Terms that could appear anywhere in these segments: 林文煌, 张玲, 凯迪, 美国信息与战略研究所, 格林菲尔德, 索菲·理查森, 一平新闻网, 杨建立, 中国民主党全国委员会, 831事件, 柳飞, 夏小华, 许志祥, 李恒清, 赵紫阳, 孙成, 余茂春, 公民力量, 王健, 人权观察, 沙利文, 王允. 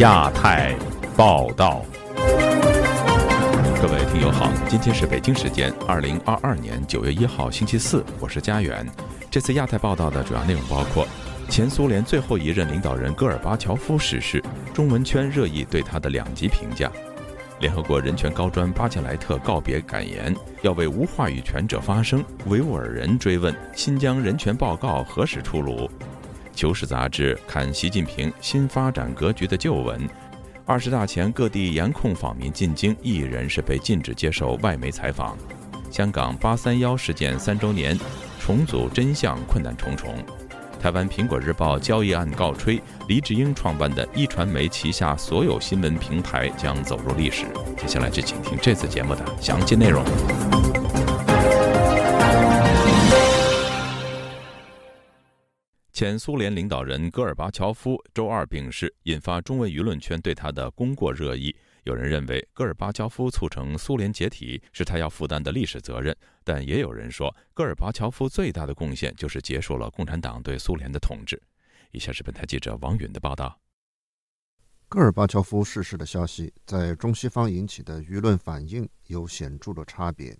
亚太报道，各位听友好，今天是北京时间2022年9月1号星期四，我是佳远。这次亚太报道的主要内容包括：前苏联最后一任领导人戈尔巴乔夫逝世，中文圈热议对他的两极评价；联合国人权高专巴切莱特告别感言，要为无话语权者发声；维吾尔人追问新疆人权报告何时出炉；《求是》杂志看习近平新发展格局的旧闻；20大前各地严控访民进京，艺人是被禁止接受外媒采访；香港831事件3周年，重组真相困难重重；台湾《苹果日报》交易案告吹，黎智英创办的壹传媒旗下所有新闻平台将走入历史。接下来就请听这次节目的详细内容。前苏联领导人戈尔巴乔夫周二病逝，引发中文舆论圈对他的功过热议。有人认为戈尔巴乔夫促成苏联解体是他要负担的历史责任，但也有人说戈尔巴乔夫最大的贡献就是结束了共产党对苏联的统治。以下是本台记者王允的报道。戈尔巴乔夫逝世的消息在中西方引起的舆论反应有显著的差别，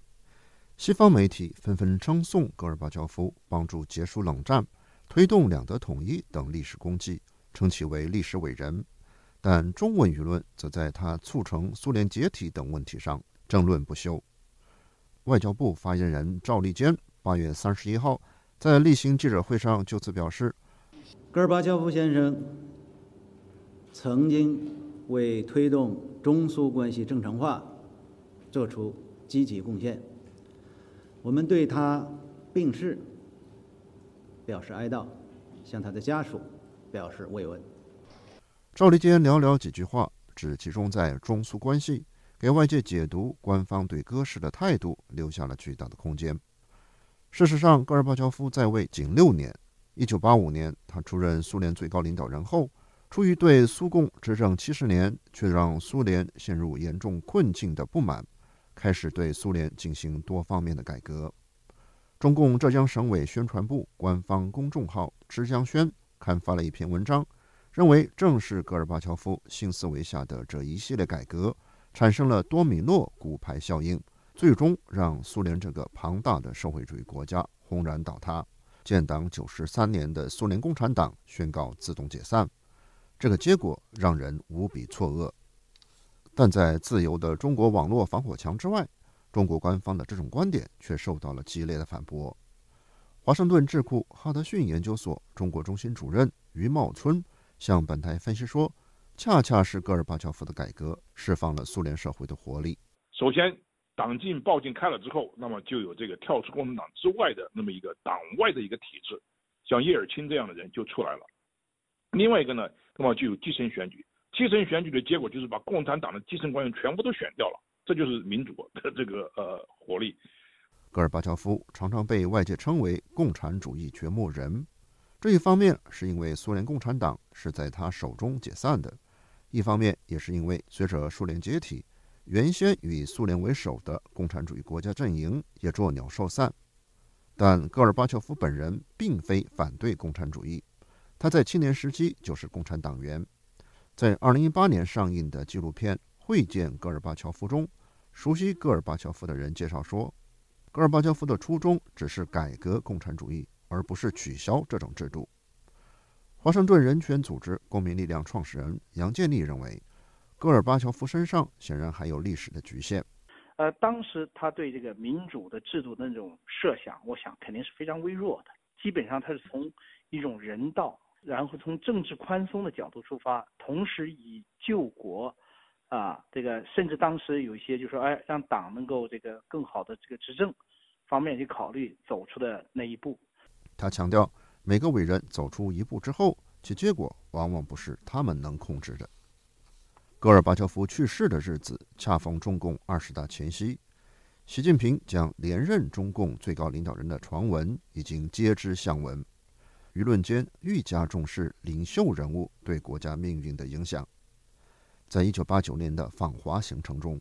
西方媒体纷纷称颂戈尔巴乔夫帮助结束冷战、推动两德统一等历史功绩，称其为历史伟人，但中文舆论则在他促成苏联解体等问题上争论不休。外交部发言人赵立坚8月31号在例行记者会上就此表示，戈尔巴乔夫先生曾经为推动中苏关系正常化做出积极贡献，我们对他病逝表示哀悼，向他的家属表示慰问。赵立坚寥寥几句话，只集中在中苏关系，给外界解读官方对戈氏的态度留下了巨大的空间。事实上，戈尔巴乔夫在位仅6年。1985年，他出任苏联最高领导人后，出于对苏共执政70年却让苏联陷入严重困境的不满，开始对苏联进行多方面的改革。中共浙江省委宣传部官方公众号之江轩刊发了一篇文章，认为正是戈尔巴乔夫新思维下的这一系列改革产生了多米诺骨牌效应，最终让苏联这个庞大的社会主义国家轰然倒塌。建党93年的苏联共产党宣告自动解散，这个结果让人无比错愕。但在自由的中国网络防火墙之外，中国官方的这种观点却受到了激烈的反驳。华盛顿智库哈德逊研究所中国中心主任余茂春向本台分析说，恰恰是戈尔巴乔夫的改革释放了苏联社会的活力。首先，党禁报禁开了之后，那么就有这个跳出共产党之外的那么一个党外的一个体制，像叶尔钦这样的人就出来了。另外一个呢，那么就有基层选举，基层选举的结果就是把共产党的基层官员全部都选掉了，这就是民主的这个活力。戈尔巴乔夫常常被外界称为共产主义掘墓人，这一方面是因为苏联共产党是在他手中解散的，一方面也是因为随着苏联解体，原先与苏联为首的共产主义国家阵营也作鸟兽散。但戈尔巴乔夫本人并非反对共产主义，他在青年时期就是共产党员。在2018年上映的纪录片《会见戈尔巴乔夫》中，熟悉戈尔巴乔夫的人介绍说，戈尔巴乔夫的初衷只是改革共产主义，而不是取消这种制度。华盛顿人权组织公民力量创始人杨建立认为，戈尔巴乔夫身上显然还有历史的局限。当时他对这个民主的制度的那种设想，我想肯定是非常微弱的。基本上他是从一种人道，然后从政治宽松的角度出发，同时以救国这个甚至当时有一些就说，让党能够这个更好的这个执政方面去考虑走出的那一步。他强调，每个伟人走出一步之后，其结果往往不是他们能控制的。戈尔巴乔夫去世的日子恰逢中共20大前夕，习近平将连任中共最高领导人的传闻已经皆知巷闻，舆论间愈加重视领袖人物对国家命运的影响。在1989年的访华行程中，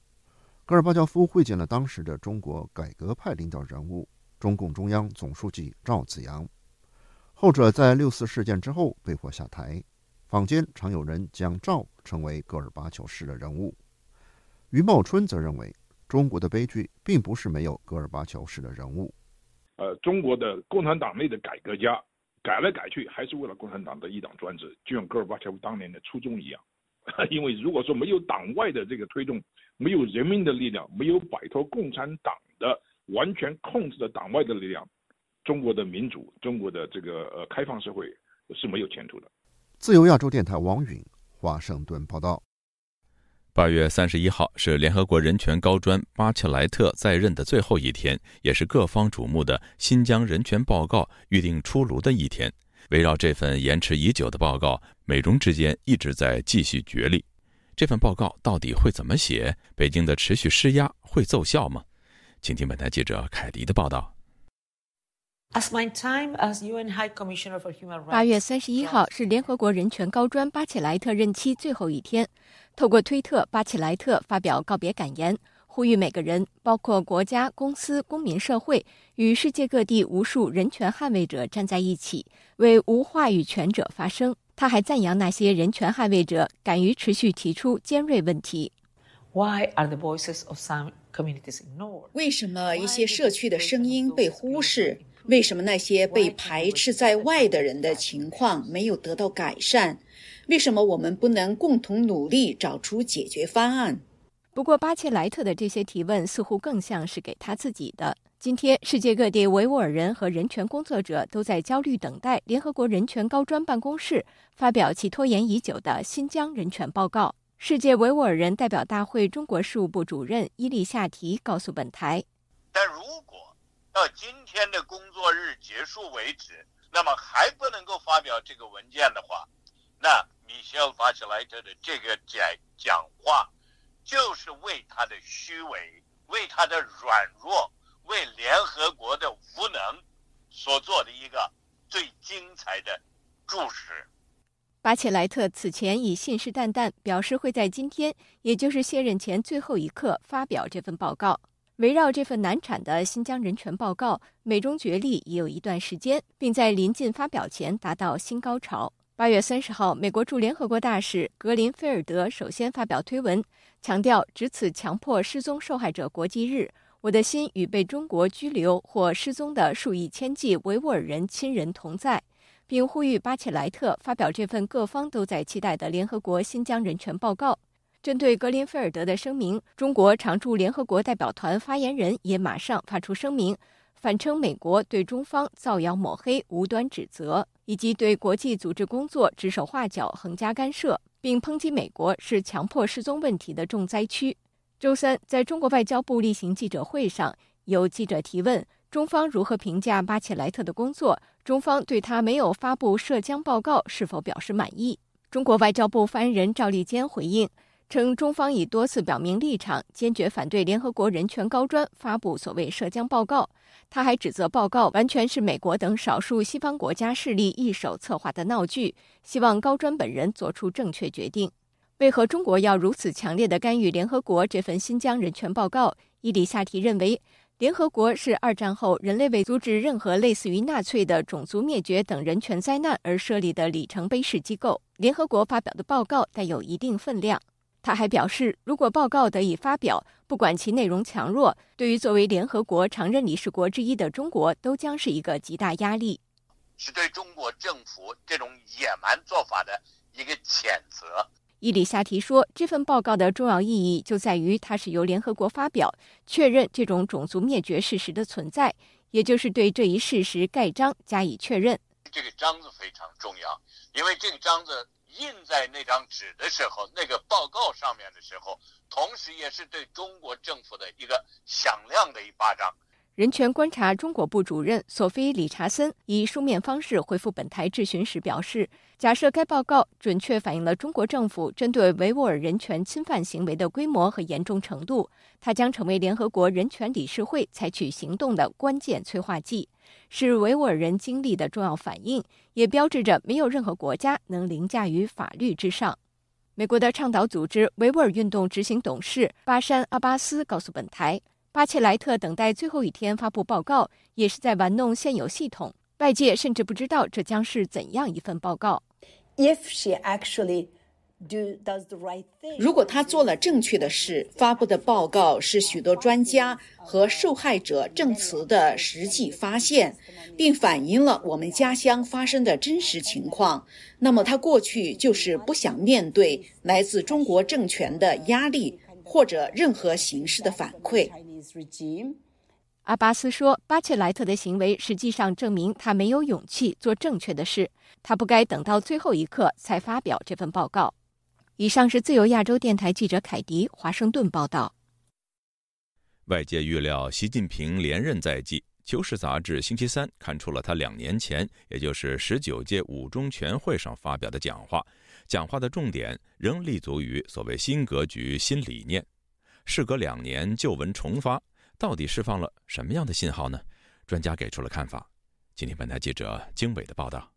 戈尔巴乔夫会见了当时的中国改革派领导人物、中共中央总书记赵紫阳，后者在6·4事件之后被迫下台。坊间常有人将赵称为戈尔巴乔式的人物。余茂春则认为，中国的悲剧并不是没有戈尔巴乔式的人物。中国的共产党内的改革家改来改去，还是为了共产党的一党专制，就像戈尔巴乔夫当年的初衷一样。因为如果说没有党外的这个推动，没有人民的力量，没有摆脱共产党的完全控制的党外的力量，中国的民主，中国的这个开放社会是没有前途的。自由亚洲电台王允，华盛顿报道。8月31号是联合国人权高专巴切莱特在任的最后一天，也是各方瞩目的新疆人权报告预定出炉的一天。围绕这份延迟已久的报告，美中之间一直在继续角力。这份报告到底会怎么写？北京的持续施压会奏效吗？请听本台记者凯迪的报道。8月31号是联合国人权高专巴切莱特任期最后一天。透过推特，巴切莱特发表告别感言，呼吁每个人，包括国家、公司、公民社会，与世界各地无数人权捍卫者站在一起，为无话语权者发声。他还赞扬那些人权捍卫者敢于持续提出尖锐问题。为什么一些社区的声音被忽视？为什么那些被排斥在外的人的情况没有得到改善？为什么我们不能共同努力找出解决方案？不过，巴切莱特的这些提问似乎更像是给他自己的。今天，世界各地维吾尔人和人权工作者都在焦虑等待联合国人权高专办公室发表其拖延已久的新疆人权报告。世界维吾尔人代表大会中国事务部主任伊利夏提告诉本台，但如果到今天的工作日结束为止，那么还不能够发表这个文件的话，那米歇尔·巴切莱特的这个讲话就是为他的虚伪，为他的软弱，为联合国的无能所做的一个最精彩的注释。巴切莱特此前已信誓旦旦表示会在今天，也就是卸任前最后一刻发表这份报告。围绕这份难产的新疆人权报告，美中角力已有一段时间，并在临近发表前达到新高潮。8月30号，美国驻联合国大使格林菲尔德首先发表推文，强调值此强迫失踪受害者国际日，我的心与被中国拘留或失踪的数以千计维吾尔人亲人同在，并呼吁巴切莱特发表这份各方都在期待的联合国新疆人权报告。针对格林菲尔德的声明，中国常驻联合国代表团发言人也马上发出声明，反称美国对中方造谣抹黑、无端指责，以及对国际组织工作指手画脚、横加干涉，并抨击美国是强迫失踪问题的重灾区。周三，在中国外交部例行记者会上，有记者提问中方如何评价巴切莱特的工作，中方对他没有发布涉疆报告是否表示满意。中国外交部发言人赵立坚回应称，中方已多次表明立场，坚决反对联合国人权高专发布所谓涉疆报告。他还指责报告完全是美国等少数西方国家势力一手策划的闹剧，希望高专本人做出正确决定。为何中国要如此强烈地干预联合国这份新疆人权报告？伊里夏提认为，联合国是二战后人类为阻止任何类似于纳粹的种族灭绝等人权灾难而设立的里程碑式机构，联合国发表的报告带有一定分量。他还表示，如果报告得以发表，不管其内容强弱，对于作为联合国常任理事国之一的中国都将是一个极大压力，是对中国政府这种野蛮做法的一个谴责。伊里夏提说，这份报告的重要意义就在于它是由联合国发表，确认这种种族灭绝事实的存在，也就是对这一事实盖章加以确认。这个章子非常重要，因为这个章子印在那张纸的时候，那个报告上面的时候，同时也是对中国政府的一个响亮的一巴掌。人权观察中国部主任索菲·理查森以书面方式回复本台质询时表示，假设该报告准确反映了中国政府针对维吾尔人权侵犯行为的规模和严重程度，它将成为联合国人权理事会采取行动的关键催化剂，是维吾尔人经历的重要反应，也标志着没有任何国家能凌驾于法律之上。美国的倡导组织维吾尔运动执行董事巴山·阿巴斯告诉本台，巴切莱特等待最后一天发布报告，也是在玩弄现有系统，外界甚至不知道这将是怎样一份报告。if she actually does the right thing. 如果她做了正确的事，发布的报告是许多专家和受害者证词的实际发现，并反映了我们家乡发生的真实情况。那么，她过去就是不想面对来自中国政权的压力或者任何形式的反馈。 阿巴斯说，巴切莱特的行为实际上证明他没有勇气做正确的事，他不该等到最后一刻才发表这份报告。以上是自由亚洲电台记者凯迪华盛顿报道。外界预料习近平连任在即，《求是》杂志星期三刊出了他2年前，也就是19届五中全会上发表的讲话。讲话的重点仍立足于所谓新格局、新理念。事隔2年，旧闻重发。 到底释放了什么样的信号呢？专家给出了看法。今天，本台记者经纬的报道。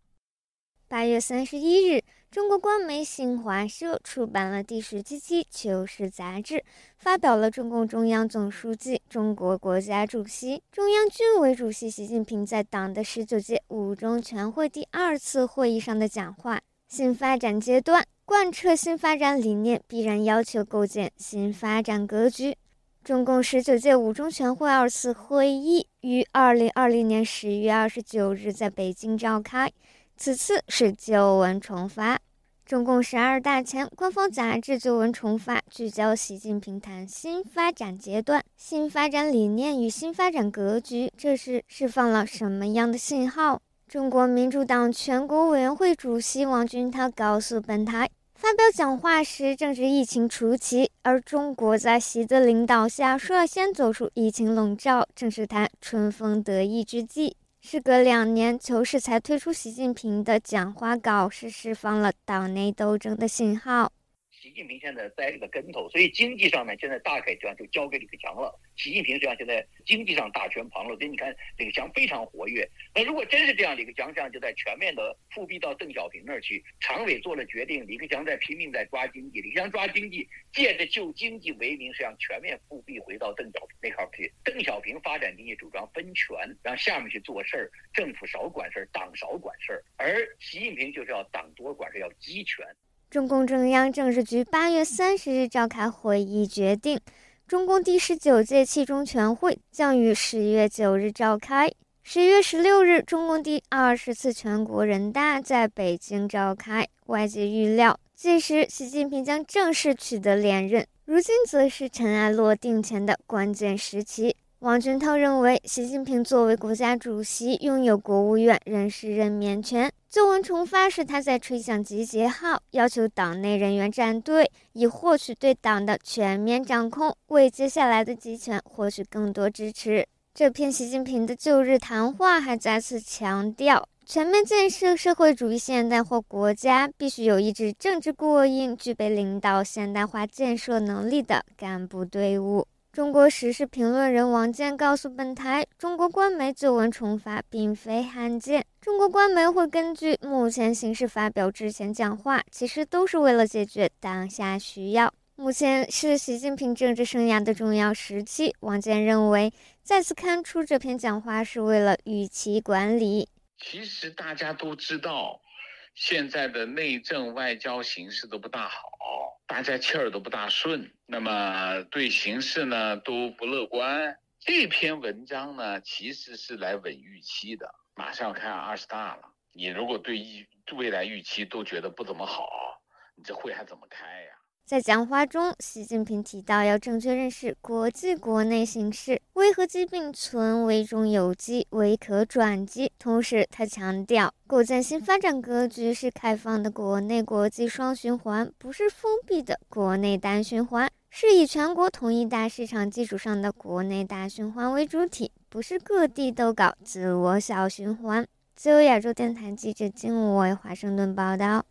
8月31日，中国官媒新华社出版了第17期《求是》杂志，发表了中共中央总书记、中国国家主席、中央军委主席习近平在党的19届五中全会第2次会议上的讲话。新发展阶段，贯彻新发展理念，必然要求构建新发展格局。 中共19届五中全会2次会议于2020年10月29日在北京召开，此次是旧闻重发。中共12大前，官方杂志《旧闻重发》聚焦习近平谈新发展阶段、新发展理念与新发展格局，这是释放了什么样的信号？中国民主党全国委员会主席王军涛告诉本台。 发表讲话时正值疫情初期，而中国在习的领导下率先走出疫情笼罩，正是他春风得意之际。事隔2年，求是才推出习近平的讲话稿，是释放了党内斗争的信号。习近平现在栽了个跟头，所以经济上面现在大概这样就交给李克强了。习近平实际上现在经济上大权旁落，所以你看李克强非常活跃。那如果真是这样，李克强实际上就在全面的复辟到邓小平那儿去。常委做了决定，李克强在拼命在抓经济，李克强抓经济，借着救经济为名，实际上全面复辟回到邓小平那块去。邓小平发展经济主张分权，让下面去做事儿，政府少管事儿，党少管事儿，而习近平就是要党多管事儿，要集权。 中共中央政治局8月30日召开会议，决定中共第19届七中全会将于10月9日召开。10月16日，中共第20次全国人大在北京召开。外界预料，届时习近平将正式取得连任，如今则是尘埃落定前的关键时期。王军涛认为，习近平作为国家主席，拥有国务院人事任免权。 旧闻重发是他在吹响集结号，要求党内人员站队，以获取对党的全面掌控，为接下来的集权获取更多支持。这篇习近平的就日谈话还再次强调，全面建设社会主义现代化国家，必须有一支政治过硬、具备领导现代化建设能力的干部队伍。 中国时事评论人王健告诉本台，中国官媒旧闻重发并非罕见。中国官媒会根据目前形势发表之前讲话，其实都是为了解决当下需要。目前是习近平政治生涯的重要时期，王健认为，再次刊出这篇讲话是为了预期管理。其实大家都知道，现在的内政外交形势都不大好。 大家气儿都不大顺，那么对形势呢都不乐观。这篇文章呢其实是来稳预期的，马上要开20大了，你如果对未来预期都觉得不怎么好，你这会还怎么开呀？在讲话中，习近平提到要正确认识国际国内形势，危和疾并存，危中有机，危可转机。同时，他强调，构建新发展格局是开放的国内国际双循环，不是封闭的国内单循环，是以全国统一大市场基础上的国内大循环为主体，不是各地都搞自我小循环。自由亚洲电台记者经纬华盛顿报道。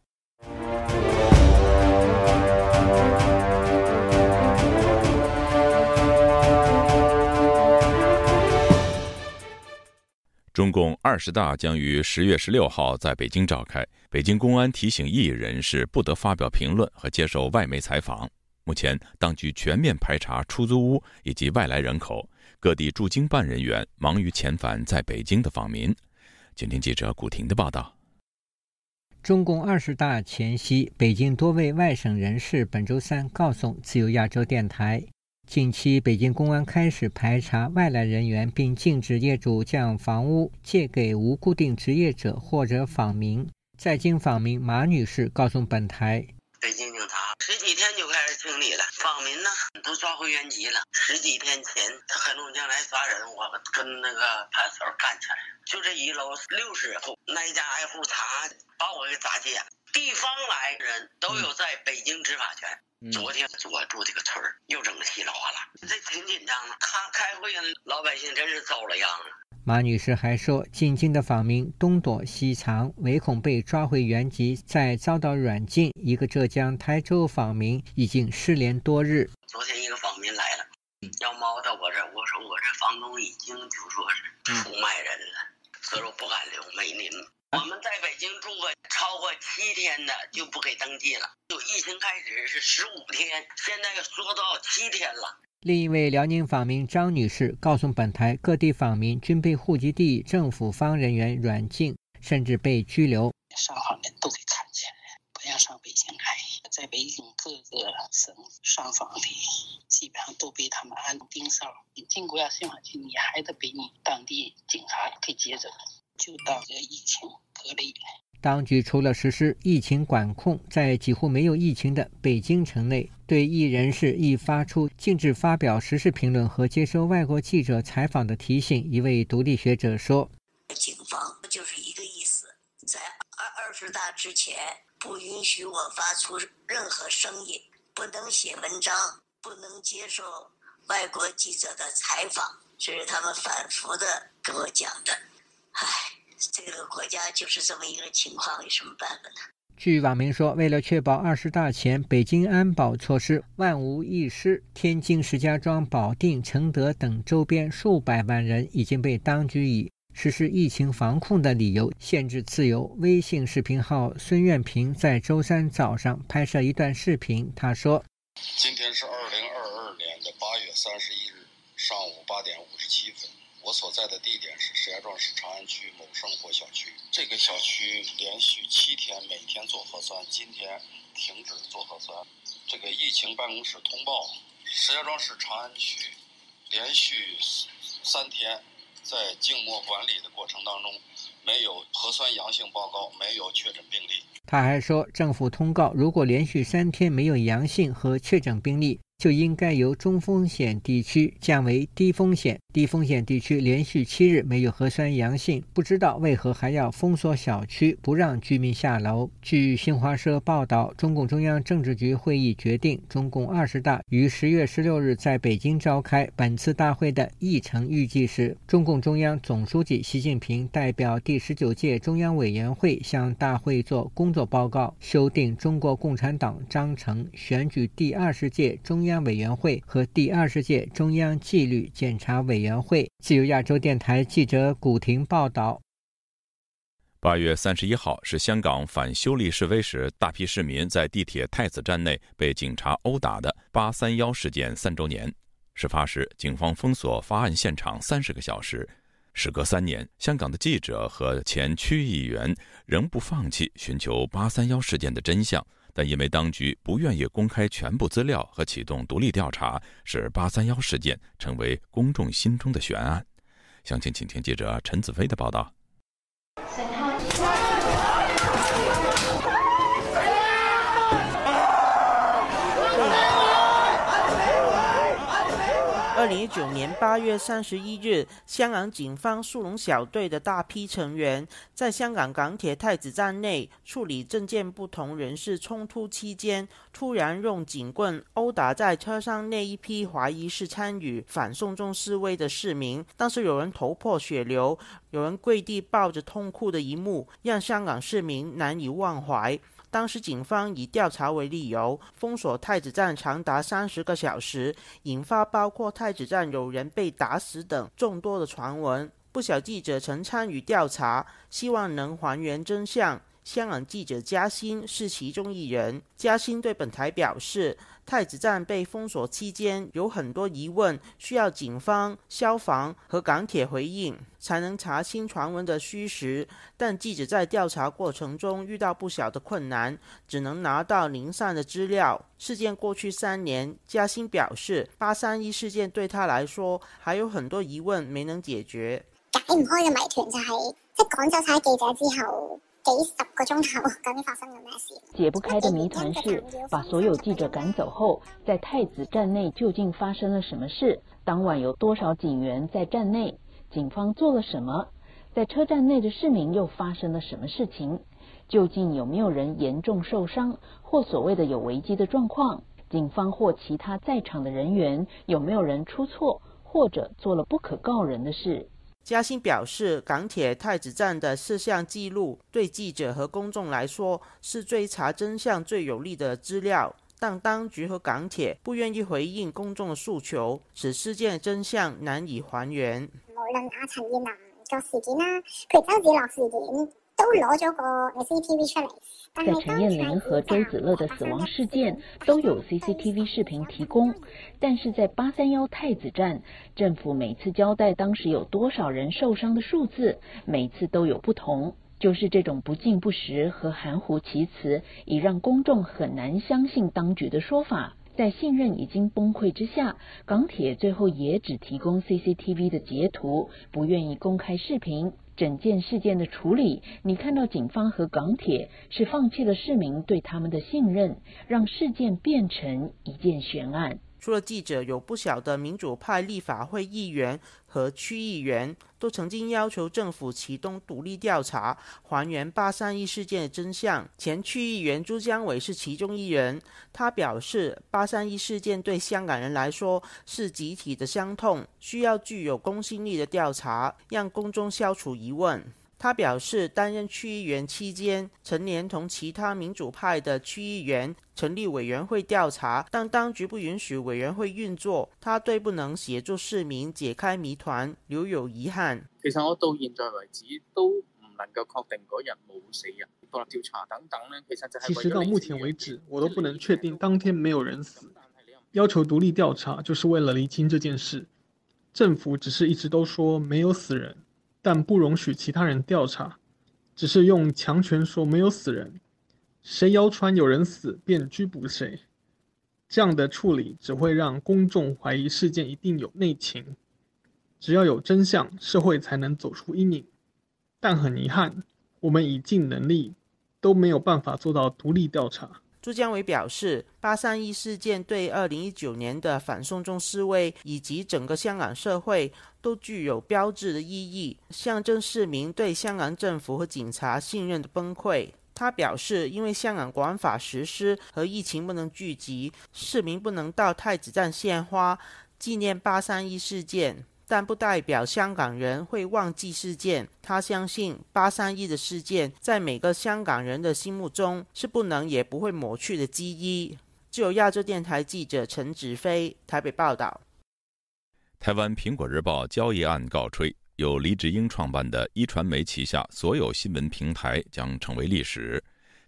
中共20大将于10月16号在北京召开。北京公安提醒异议人士不得发表评论和接受外媒采访。目前，当局全面排查出租屋以及外来人口。各地驻京办人员忙于遣返在北京的访民。请听记者古婷的报道。中共20大前夕，北京多位外省人士本周三告诉自由亚洲电台，近期北京公安开始排查外来人员，并禁止业主将房屋借给无固定职业者或者访民。在京访民马女士告诉本台，北京警察十几天就开始清理了，访民呢都抓回原籍了。十几天前他黑龙江来抓人，我跟那个派出所干起来，就这一楼60户，那一家挨户查，把我给砸街。地方来人都有在北京执法权。昨天我住这个村儿又整个稀里哗啦，这挺紧张的。他开会，老百姓真是遭了殃了。马女士还说，进京的访民东躲西藏，唯恐被抓回原籍，再遭到软禁。一个浙江台州访民已经失联多日。昨天一个访民来了，要猫到我这，我说我这房东已经就说是出卖人了，所以我不敢留美您。我们在北京住过超过7天的就不给登记了，就疫情开始是15天，现在说到7天了。另一位辽宁访民张女士告诉本台，各地访民均被户籍地政府方人员软禁，甚至被拘留。上访人都给看起来，不让上北京来。在北京各个省上访的，基本上都被他们安盯梢。你进国家信访区，你还得被你当地警察给接走，就当个疫情隔离。当局除了实施疫情管控，在几乎没有疫情的北京城内，对艺人士亦发出禁止发表时事评论和接收外国记者采访的提醒。一位独立学者说，警方就是一个意思，在20大之前不允许我发出任何声音，不能写文章，不能接受外国记者的采访，这是他们反复的跟我讲的。唉，这个国家就是这么一个情况，有什么办法呢？据网民说，为了确保20大前北京安保措施万无一失，天津、石家庄、保定、承德等周边数百万人已经被当局以实施疫情防控的理由限制自由。微信视频号孙愿平在周三早上拍摄一段视频，他说，今天是2022年8月31日上午8点57分。我所在的地点是石家庄市长安区某生活小区，这个小区连续7天每天做核酸，今天停止做核酸。这个疫情办公室通报，石家庄市长安区连续3天在静默管理的过程当中，没有核酸阳性报告，没有确诊病例。他还说，政府通告，如果连续3天没有阳性和确诊病例，就应该由中风险地区降为低风险。低风险地区连续7日没有核酸阳性，不知道为何还要封锁小区，不让居民下楼。据新华社报道，中共中央政治局会议决定，中共20大于10月16日在北京召开。本次大会的议程预计是，中共中央总书记习近平代表第19届中央委员会向大会作工作报告，修订中国共产党章程，选举第20届中央委员会和第20届中央纪律检查委员会。自由亚洲电台记者古婷报道。8月31号是香港反修例示威时，大批市民在地铁太子站内被警察殴打的831事件3周年。事发时，警方封锁发案现场30个小时。时隔3年，香港的记者和前区议员仍不放弃寻求831事件的真相。但因为当局不愿意公开全部资料和启动独立调查，使831事件成为公众心中的悬案。详情请听记者陈子飞的报道。2019年8月31日，香港警方速龙小队的大批成员在香港港铁太子站内处理政见不同人士冲突期间，突然用警棍殴打在车上那一批怀疑是参与反送中示威的市民。当时有人头破血流，有人跪地抱着痛哭的一幕，让香港市民难以忘怀。当时警方以调查为理由，封锁太子站长达30个小时，引发包括太子站有人被打死等众多的传闻。不少记者曾参与调查，希望能还原真相。香港记者嘉欣是其中一人。嘉欣对本台表示，太子站被封锁期间有很多疑问，需要警方、消防和港铁回应，才能查清传闻的虚实。但记者在调查过程中遇到不小的困难，只能拿到零散的资料。事件过去3年，嘉欣表示，831事件对他来说还有很多疑问没能解决。解唔開嘅謎團就係，即係趕走曬記者之後。解不开的谜团是，把所有记者赶走后，在太子站内究竟发生了什么事？当晚有多少警员在站内？警方做了什么？在车站内的市民又发生了什么事情？究竟有没有人严重受伤或所谓的有危机的状况？警方或其他在场的人员有没有人出错或者做了不可告人的事？嘉欣表示，港铁太子站的事项记录对记者和公众来说是追查真相最有力的资料，但当局和港铁不愿意回应公众的诉求，使事件真相难以还原。無論阿陳彥南個事件啦，譬如周梓樂事件，都攞咗個 CCTV 出嚟。在陳彥霖和周梓樂的死亡事件都有 CCTV 视频提供，但是在831太子站，政府每次交代当时有多少人受伤的数字，每次都有不同。就是这种不尽不实和含糊其辞，已让公众很难相信当局的说法。在信任已经崩溃之下，港铁最后也只提供 CCTV 的截图，不愿意公开视频。整件事件的处理，你看到警方和港铁是放弃了市民对他们的信任，让事件变成一件悬案。除了记者，有不小的民主派立法会议员和区议员都曾经要求政府启动独立调查，还原831事件的真相。前区议员朱江伟是其中一人，他表示831事件对香港人来说是集体的伤痛，需要具有公信力的调查，让公众消除疑问。他表示，担任区议员期间，曾连同其他民主派的区议员成立委员会调查，但当局不允许委员会运作，他对不能协助市民解开谜团留有遗憾。其實我到現在為止都唔能夠確定嗰日冇死人，獨立調查等等咧，其實就係。其實到目前為止，我都不能確定當天沒有人死。要求獨立調查就是為了釐清這件事，政府只是一直都說沒有死人。但不容许其他人调查，只是用强权说没有死人，谁谣传有人死便拘捕谁。这样的处理只会让公众怀疑事件一定有内情。只要有真相，社会才能走出阴影。但很遗憾，我们已尽能力，都没有办法做到独立调查。朱江伟表示，831事件对2019年的反送中示威以及整个香港社会都具有标志的意义，象征市民对香港政府和警察信任的崩溃。他表示，因为香港国安法实施和疫情不能聚集，市民不能到太子站献花纪念831事件，但不代表香港人会忘记事件。他相信831的事件在每个香港人的心目中是不能也不会抹去的记忆。自由亚洲电台记者陈子飞台北报道。台湾《苹果日报》交易案告吹，由黎智英创办的壹传媒旗下所有新闻平台将成为历史。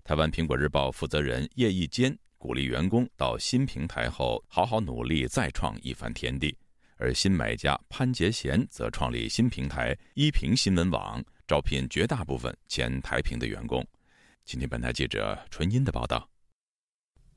台湾《苹果日报》负责人叶益坚鼓励员工到新平台后好好努力，再创一番天地。而新买家潘杰贤则创立新平台一平新闻网，招聘绝大部分前台平的员工。今天本台记者纯音的报道。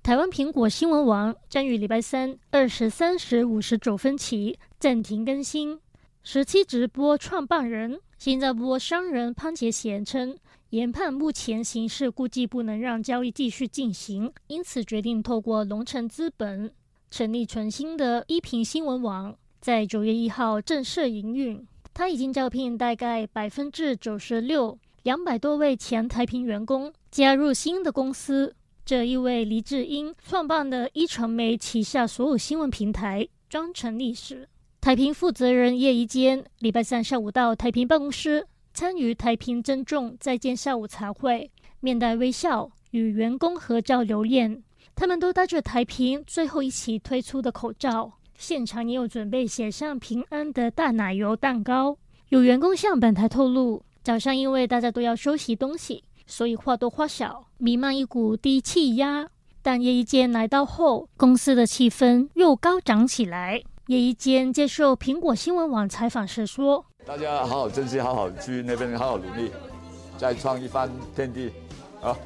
台湾苹果新闻网将于礼拜三23:59起暂停更新。17直播创办人、新加坡商人潘杰贤称，研判目前形势估计不能让交易继续进行，因此决定透过龙城资本成立全新的一平新闻网。在9月1号正式营运，他已经招聘大概96%，200多位前台平员工加入新的公司。这意味黎智英创办的壹传媒旗下所有新闻平台将成历史。台平负责人叶宜坚礼拜三下午到台平办公室参与台平增众再见下午茶会，面带微笑与员工合照留念。他们都戴着台平最后一期推出的口罩，现场也有准备写上平安的大奶油蛋糕。有员工向本台透露，早上因为大家都要休息东西，所以或多或少弥漫一股低气压。但叶一坚来到后，公司的气氛又高涨起来。叶一坚接受苹果新闻网采访时说：“大家好好珍惜，好好去那边，好好努力，再创一番天地，好，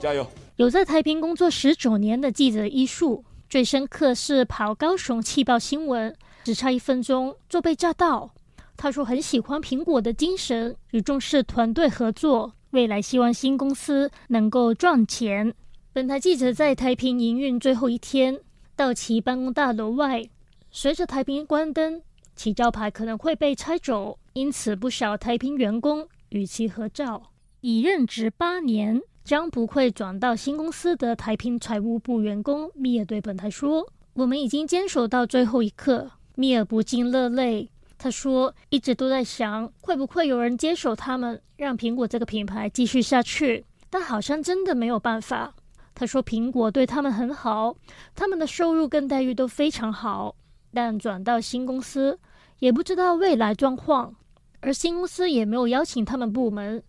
加油！”有在台平工作19年的记者伊树，最深刻是跑高雄气爆新闻，只差1分钟就被炸到。他说很喜欢苹果的精神，也重视团队合作，未来希望新公司能够赚钱。本台记者在台平营运最后一天到其办公大楼外，随着台平关灯，其招牌可能会被拆走，因此不少台平员工与其合照。已任职8年，将不会转到新公司的台平财务部员工米尔对本台说：“我们已经坚守到最后一刻。”米尔不禁热泪，他说：“一直都在想，会不会有人接手他们，让苹果这个品牌继续下去？但好像真的没有办法。”他说苹果对他们很好，他们的收入跟待遇都非常好，但转到新公司也不知道未来状况，而新公司也没有邀请他们部门，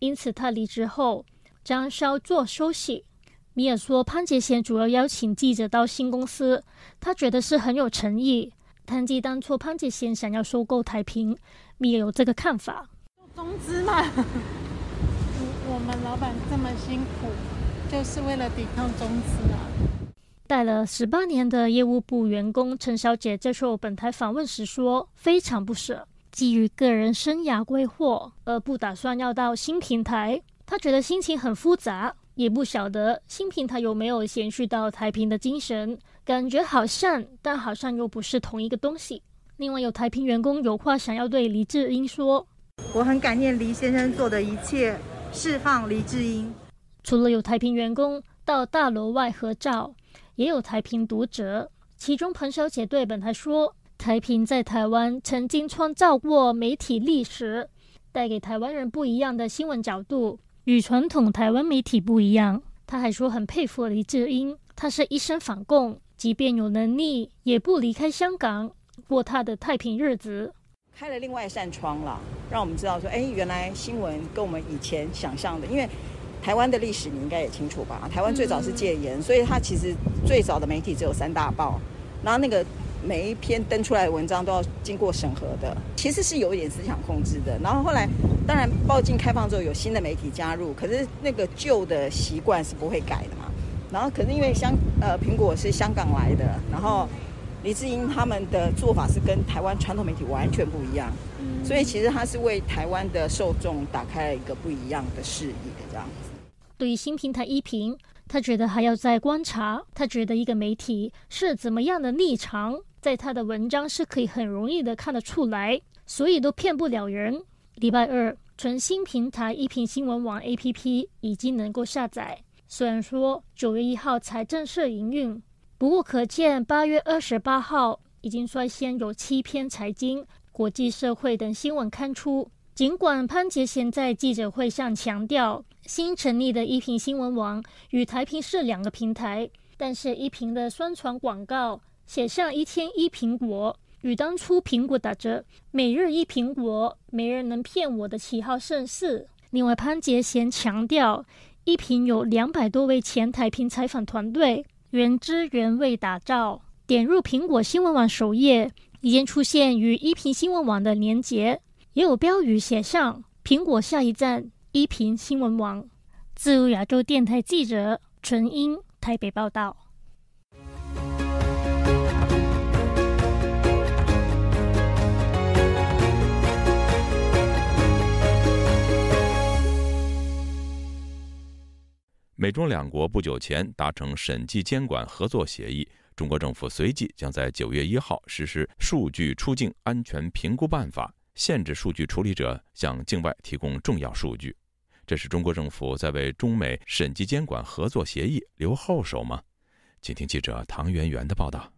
因此他离职后将稍作休息。米尔说潘杰贤主要邀请记者到新公司，他觉得是很有诚意，谈及当初潘杰贤想要收购台平，米尔有这个看法。中资嘛，我们老板这么辛苦，就是为了抵抗中资啊。带了18年的业务部员工陈小姐接受本台访问时说，非常不舍，基于个人生涯规划而不打算要到新平台。她觉得心情很复杂，也不晓得新平台有没有延续到台平的精神，感觉好像，但好像又不是同一个东西。另外有台平员工有话想要对黎智英说：“我很感念黎先生做的一切，释放黎智英。”除了有台平员工到大楼外合照，也有台平读者。其中彭小姐对本台说，台平在台湾曾经创造过媒体历史，带给台湾人不一样的新闻角度，与传统台湾媒体不一样。她还说很佩服黎智英，她是一生反共，即便有能力也不离开香港，过她的太平日子。开了另外一扇窗了，让我们知道说，原来新闻跟我们以前想象的，因为台湾的历史你应该也清楚吧？台湾最早是戒严，所以它其实最早的媒体只有3大报，然后那个每一篇登出来的文章都要经过审核的，其实是有一点思想控制的。然后后来当然报禁开放之后有新的媒体加入，可是那个旧的习惯是不会改的嘛。然后可是因为苹果是香港来的，然后黎智英他们的做法是跟台湾传统媒体完全不一样，所以其实他是为台湾的受众打开了一个不一样的视野这样子。对于新平台一评，他觉得还要再观察，他觉得一个媒体是怎么样的立场，在他的文章是可以很容易的看得出来，所以都骗不了人。礼拜2，全新平台一评新闻网 APP 已经能够下载，虽然说9月1号才正式营运，不过可见8月28号已经率先有7篇财经、国际社会等新闻刊出。尽管潘杰贤在记者会上强调新成立的一评新闻网与台评是2个平台，但是一评的宣传广告写上1天一苹果，与当初苹果打着每日一苹果没人能骗我的旗号甚似。另外潘杰贤强调，一评有200多位前台评采访团队原汁原味打造，点入苹果新闻网首页已经出现与一评新闻网的连结，也有标语写上苹果下一站一评新闻网。自由亚洲电台记者陈英台北报道。美中2国不久前达成审计监管合作协议，中国政府随即将在9月1号实施数据出境安全评估办法，限制数据处理者向境外提供重要数据。这是中国政府在为中美审计监管合作协议留后手吗？请听记者唐媛媛的报道。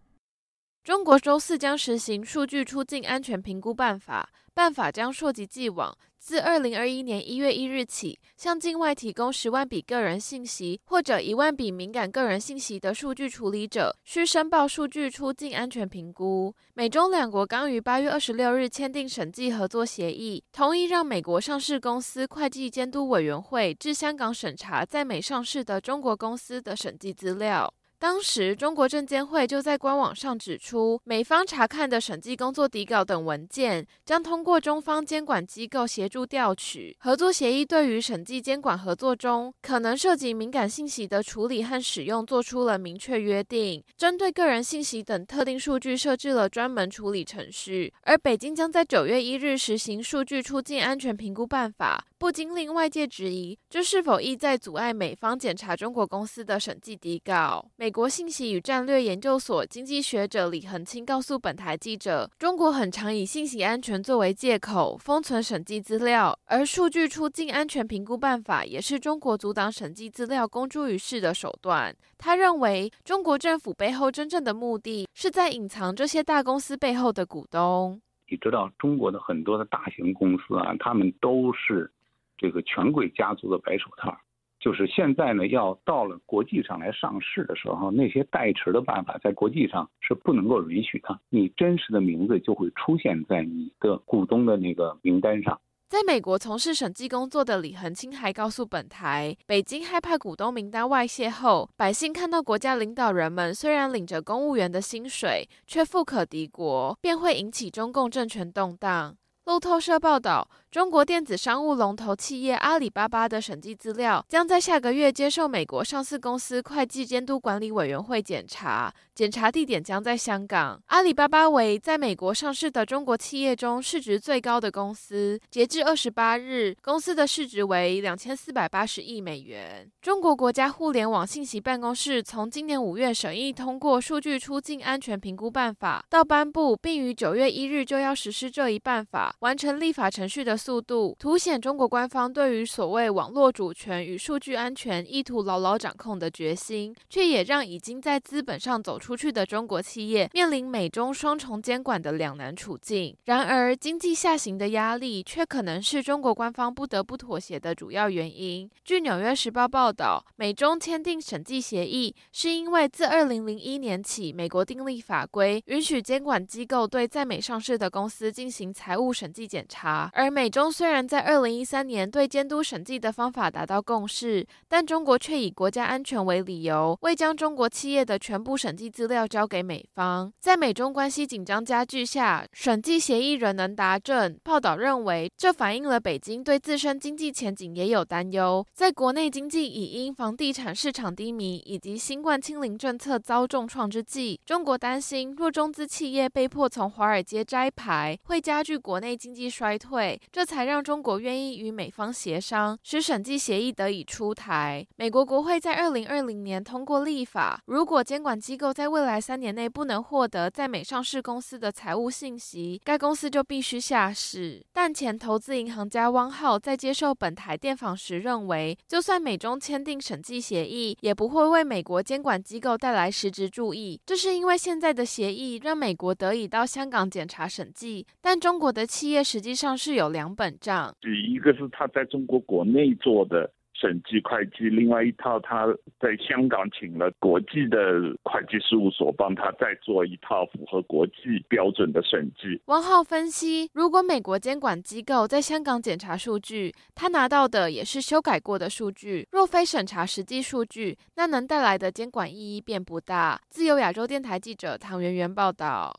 中国周四将实行数据出境安全评估办法，办法将溯及既往，自2021年1月1日起，向境外提供10万笔个人信息或者1万笔敏感个人信息的数据处理者，需申报数据出境安全评估。美中两国刚于8月26日签订审计合作协议，同意让美国上市公司会计监督委员会至香港审查在美上市的中国公司的审计资料。当时，中国证监会就在官网上指出，美方查看的审计工作底稿等文件将通过中方监管机构协助调取。合作协议对于审计监管合作中可能涉及敏感信息的处理和使用做出了明确约定，针对个人信息等特定数据设置了专门处理程序。而北京将在9月1日实行数据出境安全评估办法，不禁令外界质疑，这是否意在阻碍美方检查中国公司的审计底稿？美国信息与战略研究所经济学者李恒清告诉本台记者，中国很常以信息安全作为借口封存审计资料，而数据出境安全评估办法也是中国阻挡审计资料公诸于世的手段。他认为，中国政府背后真正的目的是在隐藏这些大公司背后的股东。你知道，中国的很多的大型公司啊，他们都是这个权贵家族的白手套。就是现在呢，要到了国际上来上市的时候，那些代持的办法在国际上是不能够允许的。你真实的名字就会出现在你的股东的那个名单上。在美国从事审计工作的李恒清还告诉本台，北京害怕股东名单外泄后，百姓看到国家领导人们虽然领着公务员的薪水，却富可敌国，便会引起中共政权动荡。路透社报道，中国电子商务龙头企业阿里巴巴的审计资料将在下个月接受美国上市公司会计监督管理委员会检查，检查地点将在香港。阿里巴巴为在美国上市的中国企业中市值最高的公司，截至28日，公司的市值为2480亿美元。中国国家互联网信息办公室从今年5月审议通过数据出境安全评估办法到颁布，并于9月1日就要实施这一办法，完成立法程序的速度，凸显中国官方对于所谓网络主权与数据安全意图牢牢掌控的决心，却也让已经在资本上走出去的中国企业面临美中双重监管的两难处境。然而，经济下行的压力却可能是中国官方不得不妥协的主要原因。据《纽约时报》报道，美中签订审计协议是因为自2001年起，美国订立法规，允许监管机构对在美上市的公司进行财务审计检查，而美中虽然在2013年对监督审计的方法达到共识，但中国却以国家安全为理由，未将中国企业的全部审计资料交给美方。在美中关系紧张加剧下，审计协议仍能达阵。报道认为，这反映了北京对自身经济前景也有担忧。在国内经济已因房地产市场低迷以及新冠清零政策遭重创之际，中国担心若中资企业被迫从华尔街摘牌，会加剧国内经济衰退，这才让中国愿意与美方协商，使审计协议得以出台。美国国会在2020年通过立法，如果监管机构在未来3年内不能获得在美上市公司的财务信息，该公司就必须下市。但前投资银行家汪浩在接受本台电访时认为，就算美中签订审计协议，也不会为美国监管机构带来实质注意，这是因为现在的协议让美国得以到香港检查审计，但中国的企业实际上是有两本账，一个是他在中国国内做的审计会计，另外一套他在香港请了国际的会计事务所帮他再做一套符合国际标准的审计。汪浩分析，如果美国监管机构在香港检查数据，他拿到的也是修改过的数据，若非审查实际数据，那能带来的监管意义便不大。自由亚洲电台记者唐媛媛报道。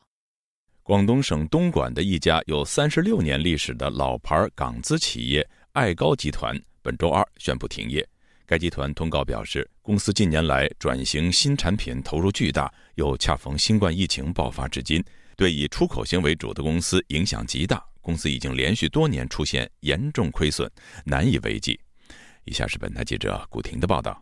广东省东莞的一家有36年历史的老牌港资企业爱高集团本周2宣布停业。该集团通告表示，公司近年来转型新产品投入巨大，又恰逢新冠疫情爆发至今，对以出口型为主的公司影响极大，公司已经连续多年出现严重亏损，难以为继。以下是本台记者古婷的报道。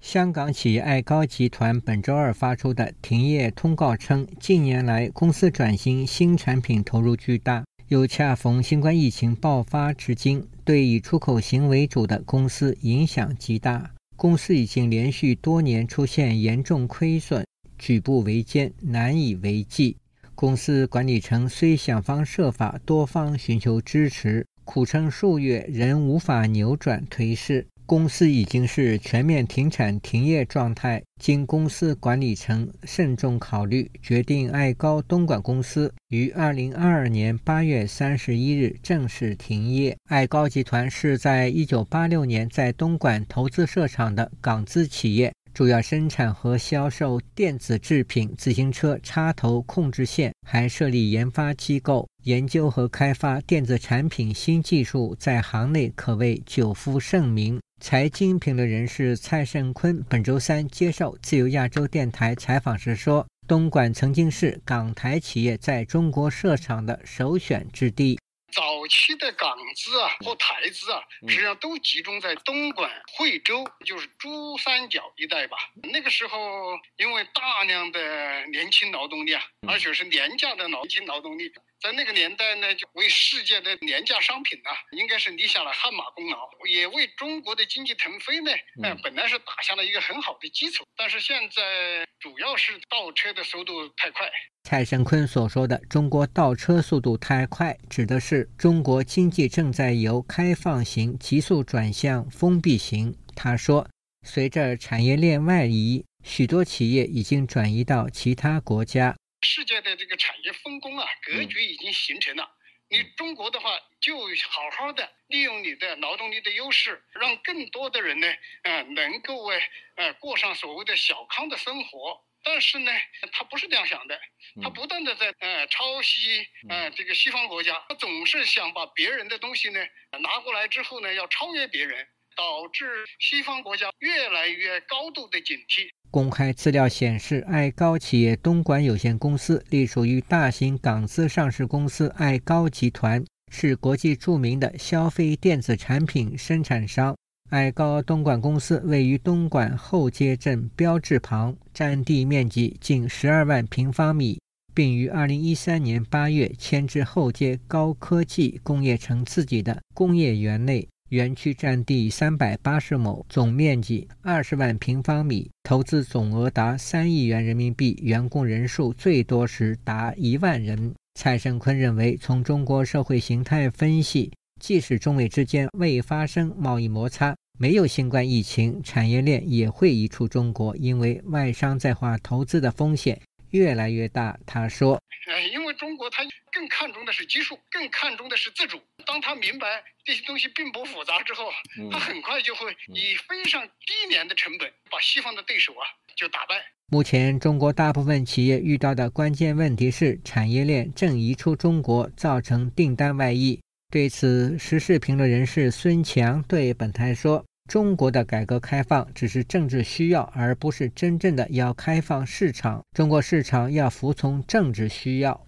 香港企业爱高集团本周2发出的停业通告称，近年来公司转型新产品投入巨大，又恰逢新冠疫情爆发至今，对以出口型为主的公司影响极大，公司已经连续多年出现严重亏损，举步维艰，难以为继。公司管理层虽想方设法多方寻求支持，苦撑数月仍无法扭转颓势。公司已经是全面停产停业状态。经公司管理层慎重考虑，决定爱高东莞公司于2022年8月31日正式停业。爱高集团是在1986年在东莞投资设厂的港资企业，主要生产和销售电子制品、自行车插头控制线，还设立研发机构，研究和开发电子产品新技术，在行内可谓久负盛名。财经评论人士蔡盛坤本周三接受自由亚洲电台采访时说，东莞曾经是港台企业在中国设厂的首选之地。早期的港资或台资实际上都集中在东莞、惠州，就是珠三角一带吧。那个时候，因为大量的年轻劳动力而且是廉价的年轻劳动力，在那个年代呢，就为世界的廉价商品应该是立下了汗马功劳，也为中国的经济腾飞呢，本来是打下了一个很好的基础。但是现在主要是倒车的速度太快。蔡盛坤所说的中国倒车速度太快，指的是中国经济正在由开放型急速转向封闭型。他说，随着产业链外移，许多企业已经转移到其他国家。世界的这个产业分工格局已经形成了。你中国的话，就好好的利用你的劳动力的优势，让更多的人呢，能够过上所谓的小康的生活。但是呢，他不是这样想的，他不断的在抄袭这个西方国家，他总是想把别人的东西呢拿过来之后呢，要超越别人，导致西方国家越来越高度的警惕。公开资料显示，爱高企业东莞有限公司隶属于大型港资上市公司爱高集团，是国际著名的消费电子产品生产商。爱高东莞公司位于东莞后街镇标志旁，占地面积近12万平方米，并于2013年8月迁至后街高科技工业城自己的工业园内，园区占地380亩，总面积20万平方米，投资总额达3亿元人民币，员工人数最多时达1万人。蔡盛坤认为，从中国社会形态分析，即使中美之间未发生贸易摩擦，没有新冠疫情，产业链也会移出中国，因为外商在华投资的风险越来越大。他说，因为中国他更看重的是技术，更看重的是自主。当他明白这些东西并不复杂之后，他很快就会以非常低廉的成本把西方的对手就打败。目前中国大部分企业遇到的关键问题是产业链正移出中国，造成订单外溢。对此，时事评论人士孙强对本台说，中国的改革开放只是政治需要，而不是真正的要开放市场，中国市场要服从政治需要。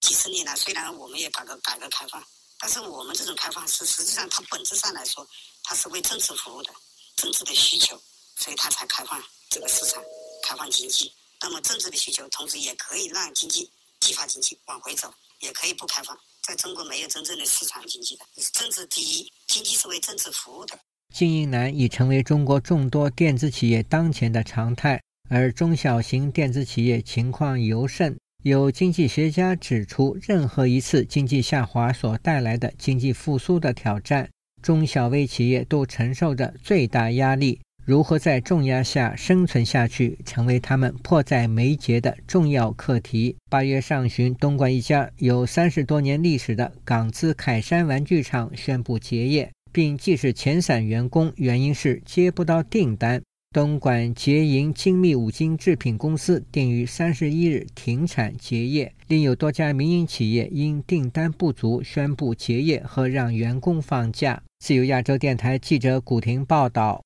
几十年来，虽然我们也改革开放，但是我们这种开放是实际上它本质上来说，它是为政治服务的，政治的需求，所以它才开放这个市场，开放经济。那么政治的需求同时也可以让经济激发经济往回走，也可以不开放。在中国没有真正的市场经济的，政治第一，经济是为政治服务的。经营难已成为中国众多电子企业当前的常态，而中小型电子企业情况尤甚。有经济学家指出，任何一次经济下滑所带来的经济复苏的挑战，中小微企业都承受着最大压力。如何在重压下生存下去，成为他们迫在眉睫的重要课题。8月上旬，东莞一家有30多年历史的港资凯山玩具厂宣布结业，并即使遣散员工，原因是接不到订单。东莞捷银精密五金制品公司定于31日停产结业，另有多家民营企业因订单不足宣布结业和让员工放假。自由亚洲电台记者古婷报道。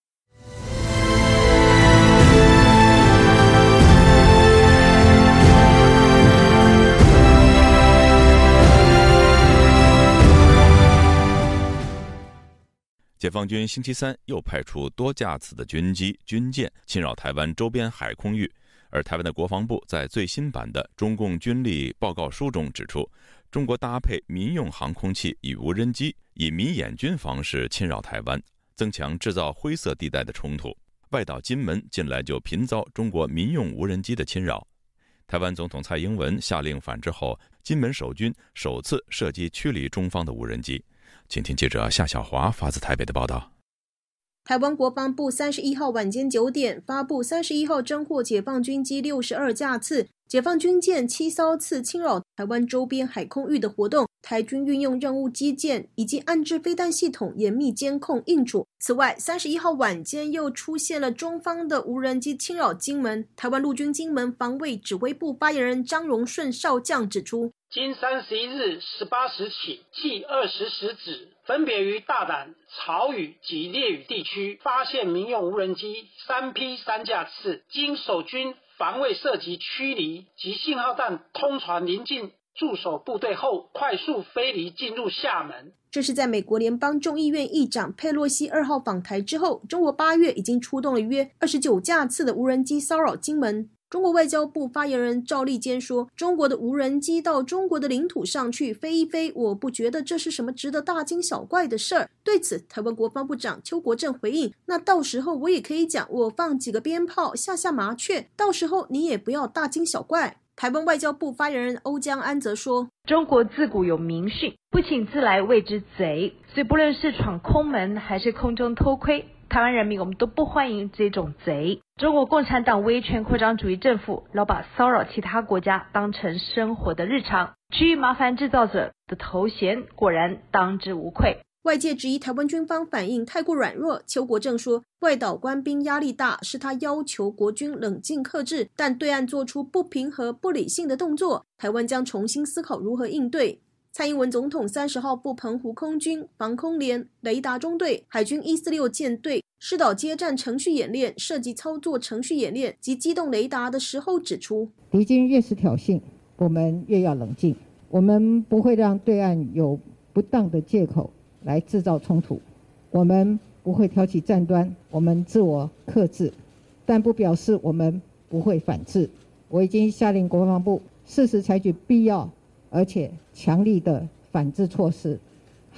解放军星期三又派出多架次的军机、军舰侵扰台湾周边海空域，而台湾的国防部在最新版的中共军力报告书中指出，中国搭配民用航空器与无人机，以民演军方式侵扰台湾，增强制造灰色地带的冲突。外岛金门近来就频遭中国民用无人机的侵扰，台湾总统蔡英文下令反制后，金门守军首次射击驱离中方的无人机。请听记者夏小华发自台北的报道。台湾国防部31号晚间9点发布31号侦获解放军机62架次、解放军舰7艘次侵扰台湾周边海空域的活动。台军运用任务机舰以及暗制飞弹系统严密监控应处。此外，31号晚间又出现了中方的无人机侵扰金门。台湾陆军金门防卫指挥部发言人张荣顺少将指出，今31日18时起，计20时止，分别于大胆、潮语及烈屿地区发现民用无人机3批3架次，经守军防卫射击驱离及信号弹通传临近驻守部队后，快速飞离进入厦门。这是在美国联邦众议院议长佩洛西2号访台之后，中国8月已经出动了约29架次的无人机骚扰金门。中国外交部发言人赵立坚说，中国的无人机到中国的领土上去飞一飞，我不觉得这是什么值得大惊小怪的事儿。对此，台湾国防部长邱国正回应，那到时候我也可以讲，我放几个鞭炮吓吓麻雀，到时候你也不要大惊小怪。台湾外交部发言人欧江安则说，中国自古有民训，不请自来谓之贼，所以不论是闯空门还是空中偷窥，台湾人民我们都不欢迎这种贼。中国共产党威权扩张主义政府老把骚扰其他国家当成生活的日常，区域麻烦制造者的头衔果然当之无愧。外界质疑台湾军方反应太过软弱，邱国正说，外岛官兵压力大是他要求国军冷静克制，但对岸做出不平和不理性的动作，台湾将重新思考如何应对。蔡英文总统30号赴澎湖空军、防空联、雷达中队、海军146舰队施岛接战程序演练、射击操作程序演练及机动雷达的时候指出，敌军越是挑衅，我们越要冷静，我们不会让对岸有不当的借口来制造冲突，我们不会挑起战端，我们自我克制，但不表示我们不会反制。我已经下令国防部适时采取必要而且强力的反制措施，